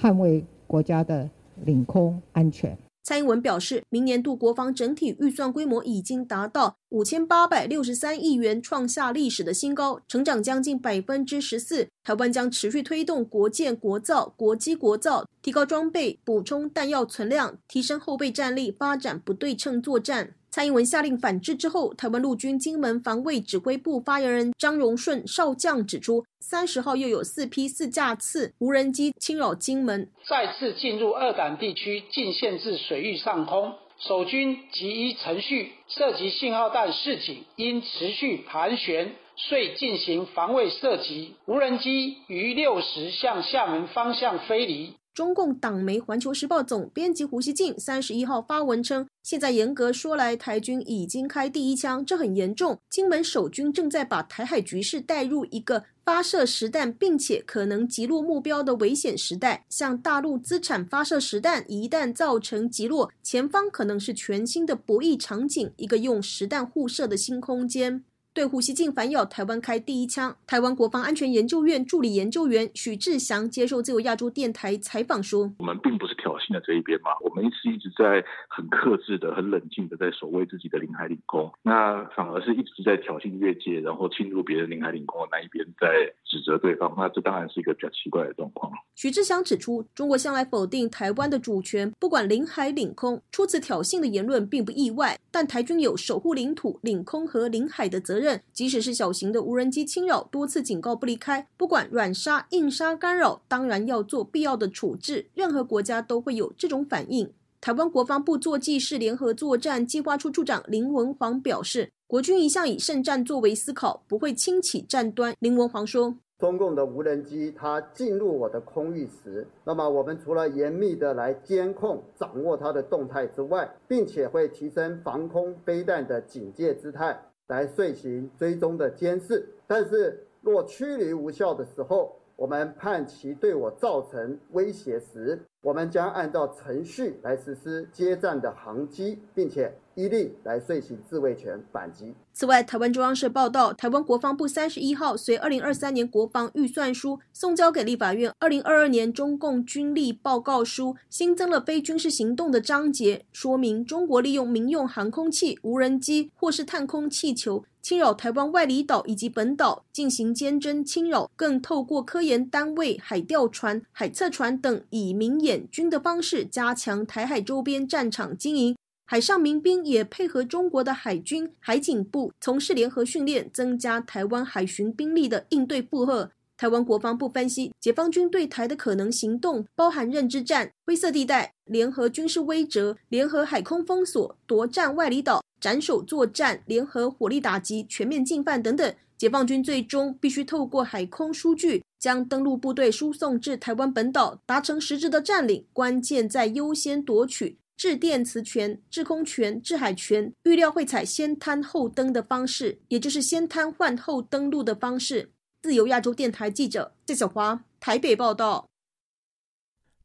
捍卫国家的领空安全。蔡英文表示，明年度国防整体预算规模已经达到5863亿元，创下历史的新高，成长将近14%。台湾将持续推动国建国造、国机国造，提高装备、补充弹药存量，提升后备战力，发展不对称作战。蔡英文下令反制之后，台湾陆军金门防卫指挥部发言人张荣顺少将指出，30号又有4批4架次无人机侵扰金门，再次进入二胆地区近限制水域上空，守军即依程序射击信号弹示警，因持续盘旋，遂进行防卫射击，无人机于60向厦门方向飞离。中共党媒《环球时报》总编辑胡锡进31号发文称，现在严格说来，台军已经开第一枪，这很严重。金门守军正在把台海局势带入一个发射实弹并且可能击落目标的危险时代，向大陆资产发射实弹，一旦造成击落，前方可能是全新的博弈场景，一个用实弹互射的新空间。对胡锡进反咬台湾开第一枪，台湾国防安全研究院助理研究员许志祥接受自由亚洲电台采访说，我们并不是挑衅的这一边嘛，我们是一直在很克制的、很冷静的在守卫自己的领海领空，那反而是一直在挑衅越界，然后侵入别人领海领空的那一边在指责对方，那这当然是一个比较奇怪的状况。许志祥指出，中国向来否定台湾的主权，不管领海领空，出此挑衅的言论并不意外，但台军有守护领土、领空和领海的责任，即使是小型的无人机侵扰，多次警告不离开，不管软杀、硬杀干扰，当然要做必要的处置，任何国家都会有这种反应。台湾国防部作技室联合作战计划处处长林文煌表示，国军一向以胜战作为思考，不会轻启战端。林文煌说，中共的无人机它进入我的空域时，那么我们除了严密的来监控掌握它的动态之外，并且会提升防空飞弹的警戒姿态来遂行追踪的监视，但是若驱离无效的时候，我们判其对我造成威胁时，我们将按照程序来实施接战的航机，并且依例来遂行自卫权反击。此外，台湾中央社报道，台湾国防部31号随2023年国防预算书送交给立法院2022年中共军力报告书，新增了非军事行动的章节，说明中国利用民用航空器、无人机或是探空气球侵扰台湾外离岛以及本岛进行监侦侵扰，更透过科研单位、海钓船、海测船等，以民演军的方式加强台海周边战场经营。 海上民兵也配合中国的海军、海警部从事联合训练，增加台湾海巡兵力的应对负荷。台湾国防部分析，解放军对台的可能行动包含认知战、灰色地带、联合军事威慑、联合海空封锁、夺占外离岛、斩首作战、联合火力打击、全面进犯等等。解放军最终必须透过海空疏拒，将登陆部队输送至台湾本岛，达成实质的占领。关键在优先夺取 制电磁权、制空权、制海权，预料会采先滩后登的方式，也就是先滩换后登陆的方式。自由亚洲电台记者谢小华台北报道。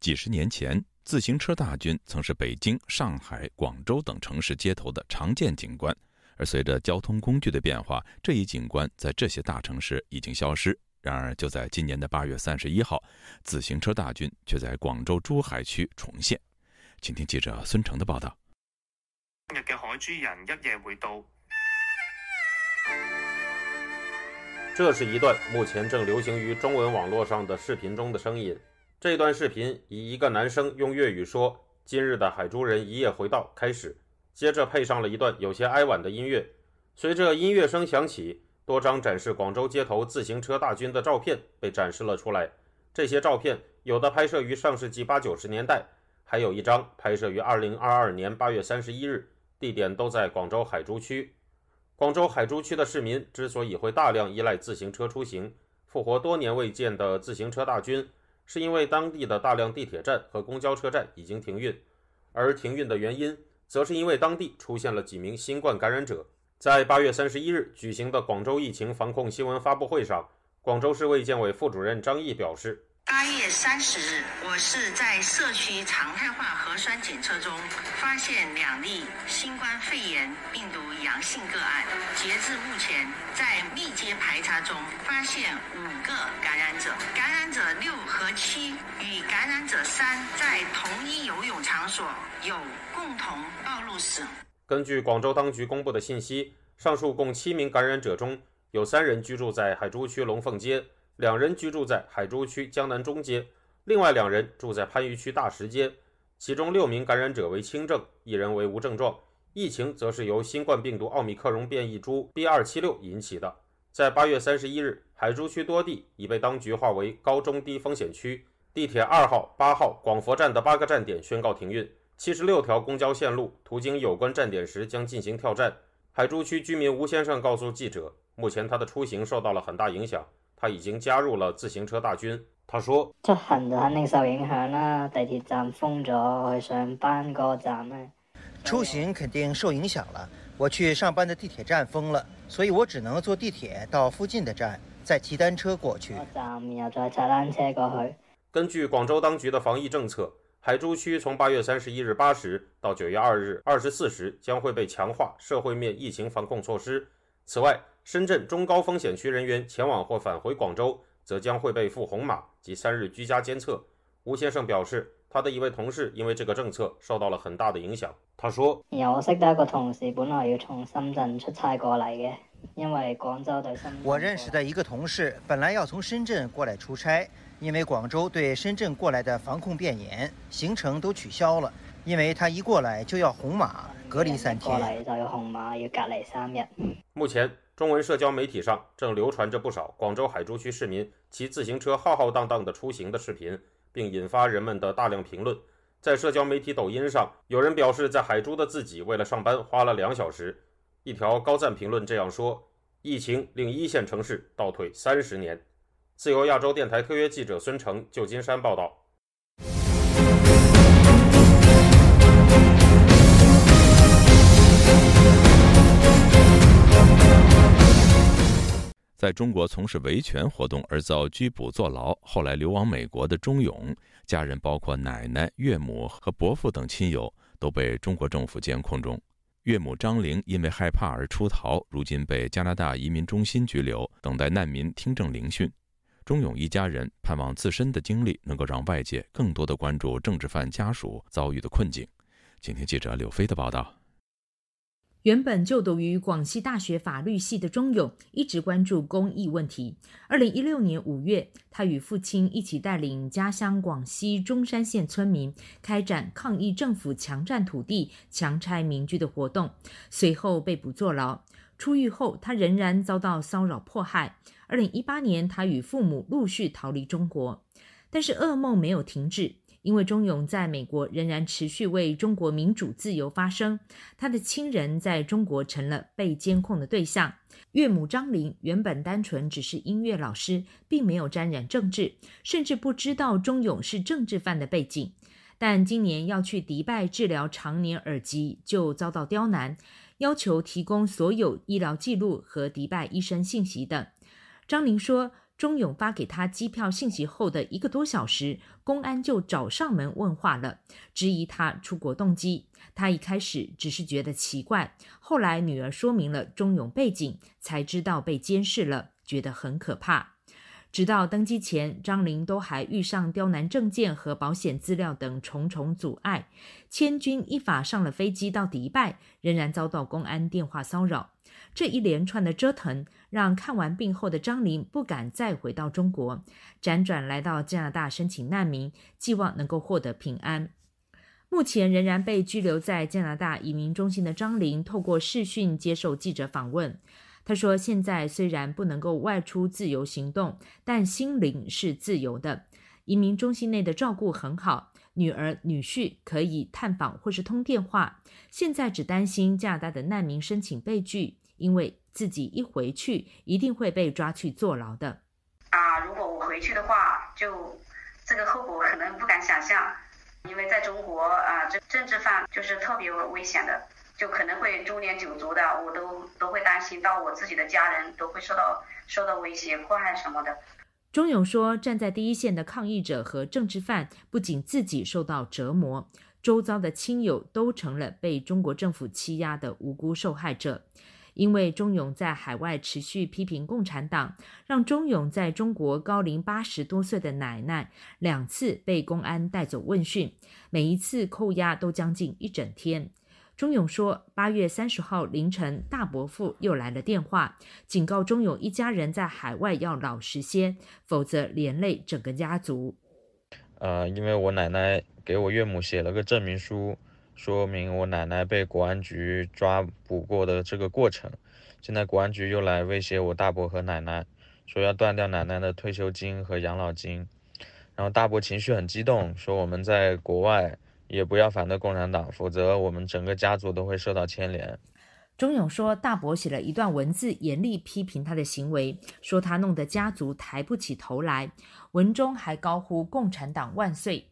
几十年前，自行车大军曾是北京、上海、广州等城市街头的常见景观，而随着交通工具的变化，这一景观在这些大城市已经消失。 然而，就在今年的8月31号，自行车大军却在广州珠海区重现。请听记者孙成的报道。今日嘅海珠人一夜回到，这是一段目前正流行于中文网络上的视频中的声音。这段视频以一个男生用粤语说“今日的海珠人一夜回到”开始，接着配上了一段有些哀婉的音乐。随着音乐声响起， 多张展示广州街头自行车大军的照片被展示了出来。这些照片有的拍摄于上世纪80、90年代，还有一张拍摄于2022年8月31日，地点都在广州海珠区。广州海珠区的市民之所以会大量依赖自行车出行，复活多年未见的自行车大军，是因为当地的大量地铁站和公交车站已经停运，而停运的原因，则是因为当地出现了几名新冠感染者。 在8月31日举行的广州疫情防控新闻发布会上，广州市卫健委副主任张毅表示：“8月30日，我市在社区常态化核酸检测中发现2例新冠肺炎病毒阳性个案，截至目前，在密接排查中发现5个感染者，感染者6和7与感染者3在同一游泳场所有共同暴露史。” 根据广州当局公布的信息，上述共7名感染者中，有3人居住在海珠区龙凤街，2人居住在海珠区江南中街，另外2人住在番禺区大石街。其中6名感染者为轻症，1人为无症状。疫情则是由新冠病毒奥密克戎变异株 B.2.76 引起的。在8月31日，海珠区多地已被当局划为高中低风险区，地铁2号、8号、广佛站的8个站点宣告停运。 76条公交线路途经有关站点时将进行跳站。海珠区居民吴先生告诉记者，目前他的出行受到了很大影响，他已经加入了自行车大军。他说：出行就肯定受影響啦，地鐵站封咗，去上班嗰站咧，出行肯定受影響了。我去上班的地鐵站封了，所以我只能坐地鐵到附近的站，再騎單車過去。站然後再踩單車過去。根據廣州當局的防疫政策， 海珠区从8月31日8时到9月2日24时将会被强化社会面疫情防控措施。此外，深圳中高风险区人员前往或返回广州，则将会被附红码及3日居家监测。吴先生表示，他的一位同事因为这个政策受到了很大的影响。他说：我識得一個同事，本來要從深圳出差過嚟嘅，因為廣州對深圳。我認識的一個同事，本來要從深圳過來出差。 因为广州对深圳过来的防控变严，行程都取消了。因为他一过来就要红码隔离3天，过来就要红码要隔离3日。目前，中文社交媒体上正流传着不少广州海珠区市民骑自行车浩浩荡荡的出行的视频，并引发人们的大量评论。在社交媒体抖音上，有人表示在海珠的自己为了上班花了2小时。一条高赞评论这样说：“疫情令1线城市倒退30年。” 自由亚洲电台特约记者孙成，旧金山报道。在中国从事维权活动而遭拘捕坐牢，后来流亡美国的钟勇，家人包括奶奶、岳母和伯父等亲友都被中国政府监控中。 岳母张玲因为害怕而出逃，如今被加拿大移民中心拘留，等待难民听证聆讯。钟勇一家人盼望自身的经历能够让外界更多的关注政治犯家属遭遇的困境。请听记者柳飞的报道。原本就读于广西大学法律系的钟勇一直关注公益问题。2016年5月，他与父亲一起带领家乡广西中山县村民开展抗议政府强占土地、强拆民居的活动，随后被捕坐牢。出狱后，他仍然遭到骚扰迫害。2018年，他与父母陆续逃离中国，但是噩梦没有停止。因为钟勇在美国仍然持续为中国民主自由发声，他的亲人在中国成了被监控的对象。岳母张玲原本单纯只是音乐老师，并没有沾染政治，甚至不知道钟勇是政治犯的背景。但今年要去迪拜治疗常年耳疾，就遭到刁难，要求提供所有医疗记录和迪拜医生信息等。张玲说，钟勇发给他机票信息后的1个多小时，公安就找上门问话了，质疑他出国动机。他一开始只是觉得奇怪，后来女儿说明了钟勇背景，才知道被监视了，觉得很可怕。直到登机前，张玲都还遇上刁难证件和保险资料等重重阻碍，千钧一发上了飞机到迪拜，仍然遭到公安电话骚扰。这一连串的折腾让看完病后的张玲不敢再回到中国，辗转来到加拿大申请难民，寄望能够获得平安。目前仍然被拘留在加拿大移民中心的张玲透过视讯接受记者访问，她说，现在虽然不能够外出自由行动，但心灵是自由的。移民中心内的照顾很好，女儿女婿可以探访或是通电话，现在只担心加拿大的难民申请被拒，因为自己一回去一定会被抓去坐牢的。如果我回去的话，就这个后果可能不敢想象，因为在中国政治犯就是特别危险的，就可能会株连九族的，我都会担心到我自己的家人都会受到威胁迫害什么的。钟勇说，站在第一线的抗议者和政治犯不仅自己受到折磨，周遭的亲友都成了被中国政府欺压的无辜受害者。因为钟勇在海外持续批评共产党，让钟勇在中国高龄80多岁的奶奶2次被公安带走问讯，每一次扣押都将近1整天。钟勇说，8月30号凌晨，大伯父又来了电话，警告钟勇一家人在海外要老实些，否则连累整个家族。因为我奶奶给我岳母写了个证明书，说明我奶奶被国安局抓捕过的这个过程。现在国安局又来威胁我大伯和奶奶，说要断掉奶奶的退休金和养老金。然后大伯情绪很激动，说我们在国外也不要反对共产党，否则我们整个家族都会受到牵连。钟勇说，大伯写了一段文字严厉批评他的行为，说他弄得家族抬不起头来，文中还高呼共产党万岁。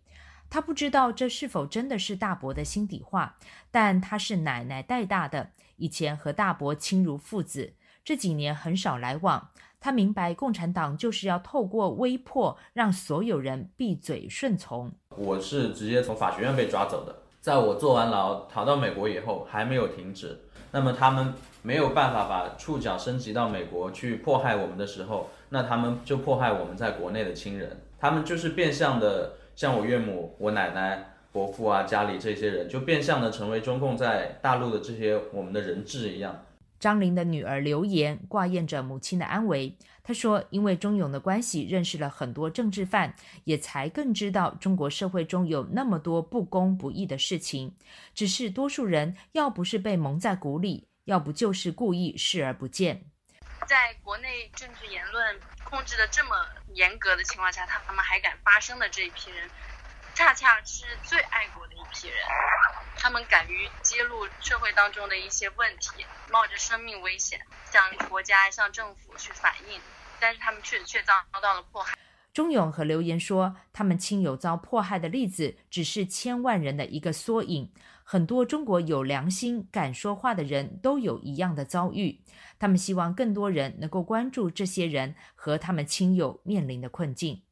他不知道这是否真的是大伯的心底话，但他是奶奶带大的，以前和大伯亲如父子，这几年很少来往。他明白共产党就是要透过威迫让所有人闭嘴顺从。我是直接从法学院被抓走的，在我坐完牢逃到美国以后还没有停止。那么他们没有办法把触角升级到美国去迫害我们的时候，那他们就迫害我们在国内的亲人。他们就是变相的，像我岳母、我奶奶、伯父家里这些人，就变相的成为中共在大陆的这些我们的人质一样。张玲的女儿留言挂念着母亲的安危，她说，因为钟勇的关系认识了很多政治犯，也才更知道中国社会中有那么多不公不义的事情，只是多数人要不是被蒙在鼓里，要不就是故意视而不见。在国内政治言论控制的这么严格的情况下，他们还敢发声的这一批人，恰恰是最爱国的一批人。他们敢于揭露社会当中的一些问题，冒着生命危险向国家向政府去反映，但是他们却遭到了迫害。钟勇和刘岩说，他们亲友遭迫害的例子只是千万人的一个缩影，很多中国有良心敢说话的人都有一样的遭遇。他们希望更多人能够关注这些人和他们亲友面临的困境。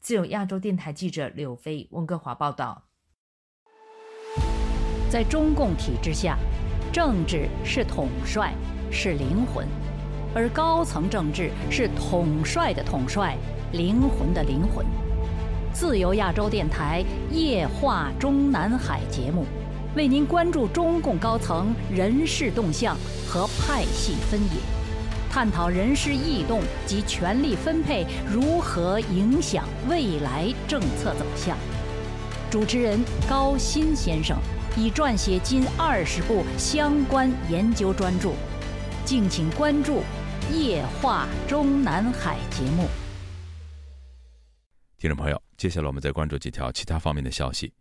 自由亚洲电台记者柳飞，温哥华报道。在中共体制下，政治是统帅，是灵魂，而高层政治是统帅的统帅，灵魂的灵魂。自由亚洲电台夜话中南海节目，为您关注中共高层人事动向和派系分野，探讨人事异动及权力分配如何影响未来政策走向。主持人高鑫先生已撰写近20部相关研究专著，敬请关注《夜话中南海》节目。听众朋友，接下来我们再关注几条其他方面的消息。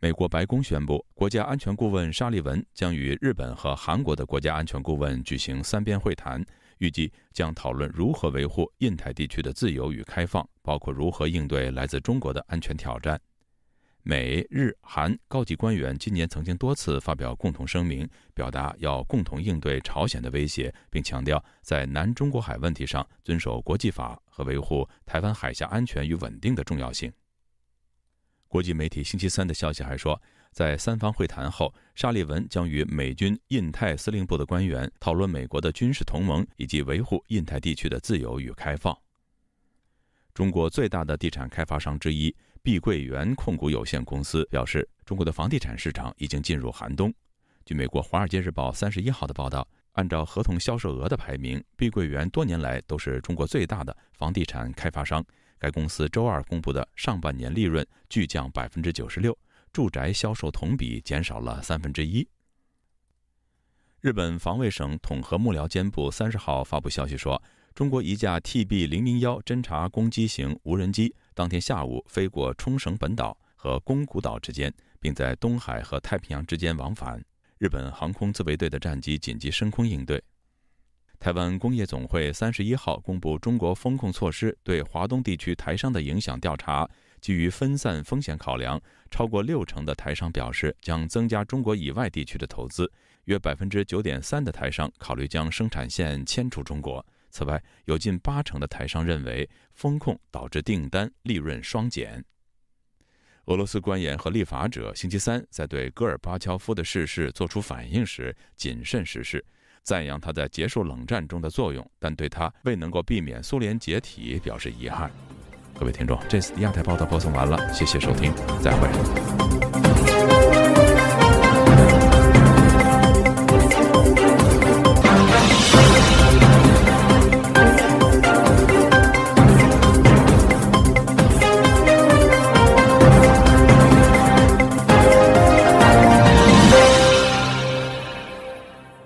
美国白宫宣布，国家安全顾问沙利文将与日本和韩国的国家安全顾问举行3边会谈，预计将讨论如何维护印太地区的自由与开放，包括如何应对来自中国的安全挑战。美、日、韩高级官员今年曾经多次发表共同声明，表达要共同应对朝鲜的威胁，并强调在南中国海问题上遵守国际法和维护台湾海峡安全与稳定的重要性。国际媒体星期三的消息还说，在3方会谈后，沙利文将与美军印太司令部的官员讨论美国的军事同盟以及维护印太地区的自由与开放。中国最大的地产开发商之一碧桂园控股有限公司表示，中国的房地产市场已经进入寒冬。据美国《华尔街日报》31号的报道，按照合同销售额的排名，碧桂园多年来都是中国最大的房地产开发商。该公司周二公布的上半年利润巨降 96%， 住宅销售同比减少了1/3。日本防卫省统合幕僚监部30号发布消息说，中国一架 TB-001 侦察攻击型无人机当天下午飞过冲绳本岛和宫古岛之间，并在东海和太平洋之间往返。日本航空自卫队的战机紧急升空应对。台湾工业总会31号公布中国风控措施对华东地区台商的影响调查，基于分散风险考量，超过60%的台商表示将增加中国以外地区的投资，约 9.3% 的台商考虑将生产线迁出中国。此外，有近80%的台商认为风控导致订单利润双减。俄罗斯官员和立法者星期三在对戈尔巴乔夫的逝世作出反应时谨慎实施，赞扬他在结束冷战中的作用，但对他未能够避免苏联解体表示遗憾。各位听众，这次的亚太报道播送完了，谢谢收听，再会。